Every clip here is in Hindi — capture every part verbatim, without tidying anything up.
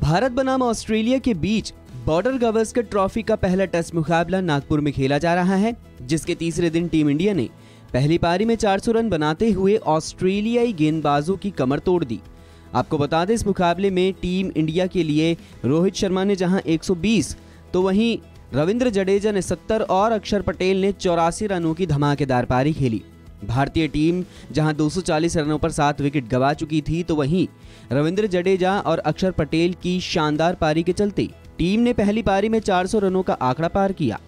भारत बनाम ऑस्ट्रेलिया के बीच बॉर्डर गावस्कर ट्रॉफी का पहला टेस्ट मुकाबला नागपुर में खेला जा रहा है, जिसके तीसरे दिन टीम इंडिया ने पहली पारी में चार सौ रन बनाते हुए ऑस्ट्रेलियाई गेंदबाजों की कमर तोड़ दी। आपको बता दें, इस मुकाबले में टीम इंडिया के लिए रोहित शर्मा ने जहां एक सौ बीस तो वहीं रविंद्र जडेजा ने सत्तर और अक्षर पटेल ने चौरासी रनों की धमाकेदार पारी खेली। भारतीय टीम जहां दो सौ चालीस रनों पर सात विकेट गंवा चुकी थी, तो वहीं रविंद्र जडेजा और अक्षर पटेल की शानदार पारी के चलते टीम ने पहली पारी में चार सौ रनों का आंकड़ा पार किया।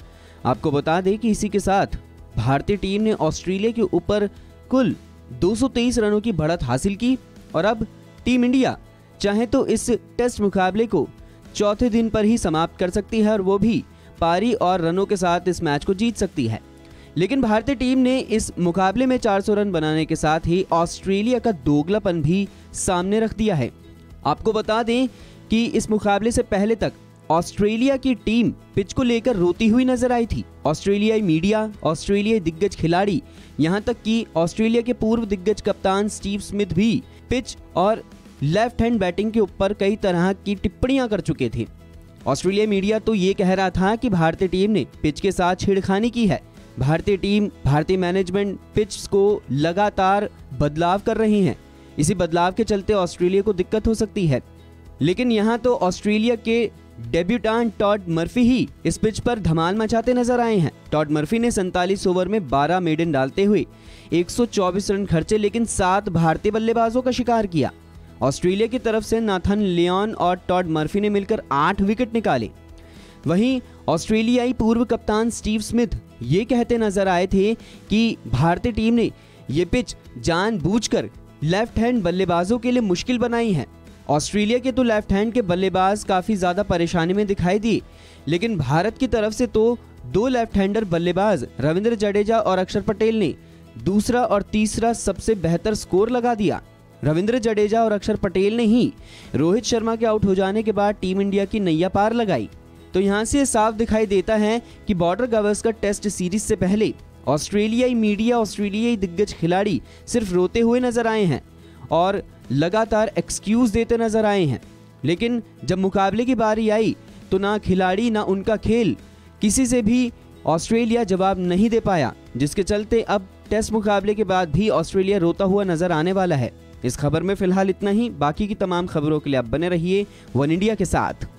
आपको बता दें कि इसी के साथ भारतीय टीम ने ऑस्ट्रेलिया के ऊपर कुल दो सौ तेईस रनों की बढ़त हासिल की और अब टीम इंडिया चाहे तो इस टेस्ट मुकाबले को चौथे दिन पर ही समाप्त कर सकती है और वो भी पारी और रनों के साथ इस मैच को जीत सकती है। लेकिन भारतीय टीम ने इस मुकाबले में चार सौ रन बनाने के साथ ही ऑस्ट्रेलिया का दोगलापन भी सामने रख दिया है। आपको बता दें कि इस मुकाबले से पहले तक ऑस्ट्रेलिया की टीम पिच को लेकर रोती हुई नजर आई थी। ऑस्ट्रेलियाई मीडिया, ऑस्ट्रेलियाई दिग्गज खिलाड़ी, यहां तक कि ऑस्ट्रेलिया के पूर्व दिग्गज कप्तान स्टीव स्मिथ भी पिच और लेफ्ट हैंड बैटिंग के ऊपर कई तरह की टिप्पणियां कर चुके थे। ऑस्ट्रेलियाई मीडिया तो ये कह रहा था कि भारतीय टीम ने पिच के साथ छेड़खानी की है। भारतीय टीम, भारतीय मैनेजमेंट पिच को लगातार बदलाव कर रही हैं। इसी बदलाव के चलते ऑस्ट्रेलिया को दिक्कत हो सकती है। लेकिन यहां तो ऑस्ट्रेलिया के डेब्यूटेंट टॉड मर्फी ही इस पिच पर धमाल मचाते नजर आए हैं। टॉड मर्फी ने सैंतालीस ओवर में बारह मेडन डालते हुए एक सौ चौबीस रन खर्चे, लेकिन सात भारतीय बल्लेबाजों का शिकार किया। ऑस्ट्रेलिया की तरफ से नाथन लियोन और टॉड मर्फी ने मिलकर आठ विकेट निकाले। वहीं ऑस्ट्रेलियाई पूर्व कप्तान स्टीव स्मिथ ये कहते नजर आए थे कि भारतीय टीम ने ये पिच जानबूझकर लेफ्ट हैंड बल्लेबाजों के लिए मुश्किल बनाई है। ऑस्ट्रेलिया के तो लेफ्ट हैंड के बल्लेबाज काफ़ी ज़्यादा परेशानी में दिखाई दिए, लेकिन भारत की तरफ से तो दो लेफ्ट हैंडर बल्लेबाज रविंद्र जडेजा और अक्षर पटेल ने दूसरा और तीसरा सबसे बेहतर स्कोर लगा दिया। रविंद्र जडेजा और अक्षर पटेल ने ही रोहित शर्मा के आउट हो जाने के बाद टीम इंडिया की नैया पार लगाई। तो यहाँ से साफ दिखाई देता है कि बॉर्डर गावस्कर टेस्ट सीरीज से पहले ऑस्ट्रेलियाई मीडिया, ऑस्ट्रेलियाई दिग्गज खिलाड़ी सिर्फ रोते हुए नजर आए हैं और लगातार एक्सक्यूज देते नजर आए हैं। लेकिन जब मुकाबले की बारी आई तो ना खिलाड़ी ना उनका खेल, किसी से भी ऑस्ट्रेलिया जवाब नहीं दे पाया, जिसके चलते अब टेस्ट मुकाबले के बाद भी ऑस्ट्रेलिया रोता हुआ नजर आने वाला है। इस खबर में फिलहाल इतना ही। बाकी की तमाम खबरों के लिए आप बने रहिए वन इंडिया के साथ।